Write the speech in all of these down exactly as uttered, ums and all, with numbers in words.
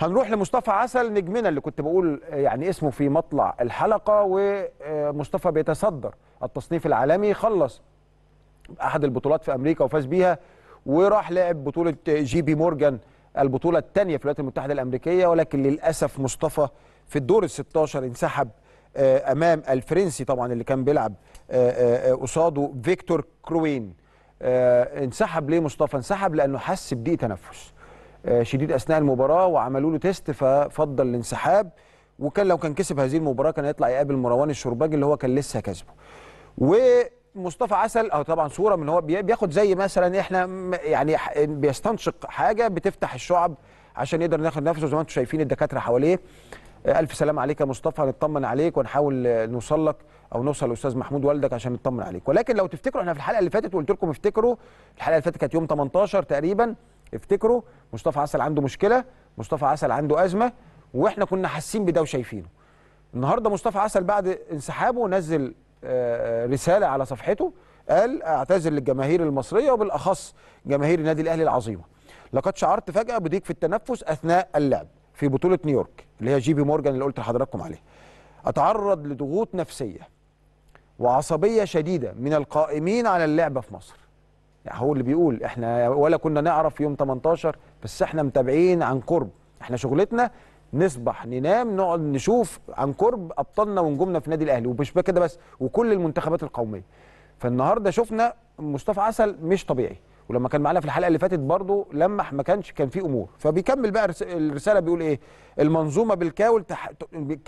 هنروح لمصطفى عسل نجمنا اللي كنت بقول يعني اسمه في مطلع الحلقة، ومصطفى بيتصدر التصنيف العالمي، خلص أحد البطولات في أمريكا وفاز بيها، وراح لعب بطولة جي بي مورجان البطولة الثانية في الولايات المتحدة الأمريكية، ولكن للأسف مصطفى في الدور الستاشر انسحب أمام الفرنسي طبعا اللي كان بيلعب قصاده فيكتور كروين. انسحب ليه مصطفى؟ انسحب لأنه حس بضيق تنفس شديد اثناء المباراه وعملوا له تيست ففضل الانسحاب، وكان لو كان كسب هذه المباراه كان هيطلع يقابل مروان الشرباجي اللي هو كان لسه كسبه. ومصطفى عسل اه طبعا صوره من هو بياخد زي مثلا احنا يعني بيستنشق حاجه بتفتح الشعب عشان يقدر ياخد نفسه، زي ما انتم شايفين الدكاتره حواليه. الف سلام عليك يا مصطفى، هنطمن عليك ونحاول نوصل لك او نوصل لاستاذ محمود والدك عشان نطمن عليك. ولكن لو تفتكروا احنا في الحلقه اللي فاتت وقلت لكم افتكروا، الحلقه اللي فاتت كانت يوم تمنتاشر تقريبا، افتكروا مصطفى عسل عنده مشكله، مصطفى عسل عنده ازمه، واحنا كنا حاسين بده وشايفينه. النهارده مصطفى عسل بعد انسحابه نزل رساله على صفحته قال اعتذر للجماهير المصريه وبالاخص جماهير النادي الاهلي العظيمه. لقد شعرت فجاه بضيق في التنفس اثناء اللعب في بطوله نيويورك اللي هي جي بي مورجان اللي قلت لحضراتكم عليه. اتعرض لضغوط نفسيه وعصبيه شديده من القائمين على اللعبه في مصر. يعني هو اللي بيقول احنا ولا كنا نعرف يوم تمنتاشر، بس احنا متابعين عن قرب، احنا شغلتنا نصبح ننام نقعد نشوف عن قرب ابطالنا ونجومنا في النادي الاهلي، ومش كده بس وكل المنتخبات القوميه. فالنهارده شفنا مصطفى عسل مش طبيعي، ولما كان معانا في الحلقه اللي فاتت برضه لمح ما كانش كان في امور، فبيكمل بقى الرساله بيقول ايه؟ المنظومه بالكامل تح...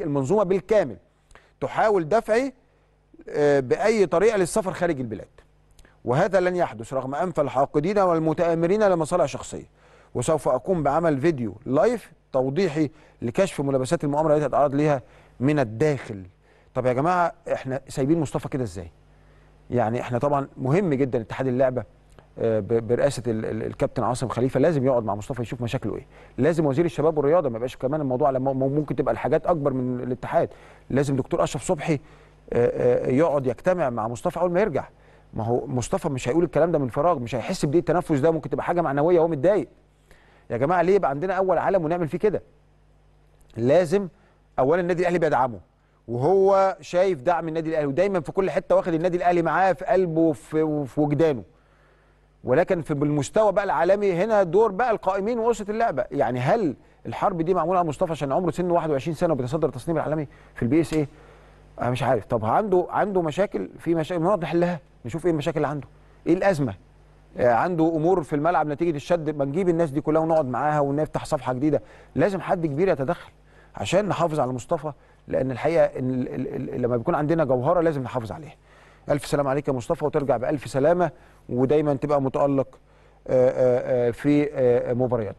المنظومه بالكامل تحاول دفعي باي طريقه للسفر خارج البلاد. وهذا لن يحدث رغم أنف الحاقدين والمتآمرين لمصالح شخصية، وسوف أقوم بعمل فيديو لايف توضيحي لكشف ملابسات المؤامرة التي أتعرض ليها من الداخل. طب يا جماعة إحنا سايبين مصطفى كده إزاي؟ يعني إحنا طبعا مهم جدا اتحاد اللعبة برئاسة الكابتن عاصم خليفة لازم يقعد مع مصطفى يشوف مشاكله إيه، لازم وزير الشباب والرياضة ما يبقاش كمان الموضوع على ممكن تبقى الحاجات أكبر من الاتحاد، لازم دكتور أشرف صبحي يقعد يجتمع مع مصطفى أول ما يرجع. ما هو مصطفى مش هيقول الكلام ده من فراغ، مش هيحس بضيق التنفس ده، ممكن تبقى حاجه معنويه وهو متضايق. يا جماعه ليه يبقى عندنا اول عالم ونعمل فيه كده؟ لازم اولا النادي الاهلي بيدعمه، وهو شايف دعم النادي الاهلي ودايما في كل حته واخد النادي الاهلي معاه في قلبه وفي, وفي وجدانه. ولكن في بالمستوى بقى العالمي هنا دور بقى القائمين ووسط اللعبه، يعني هل الحرب دي معموله على مصطفى عشان عمره سنه واحد وعشرين سنه وبيتصدر التصنيف العالمي في البي إس إيه؟ انا مش عارف. طب عنده عنده مشاكل، في مشاكل نقعد نحلها، نشوف ايه المشاكل اللي عنده، ايه الازمه؟ عنده امور في الملعب نتيجه الشد، ما نجيب الناس دي كلها ونقعد معاها ونفتح صفحه جديده، لازم حد كبير يتدخل عشان نحافظ على مصطفى، لان الحقيقه إن لما بيكون عندنا جوهره لازم نحافظ عليها. الف سلام عليك يا مصطفى، وترجع بالف سلامه، ودايما تبقى متالق في مبارياتك.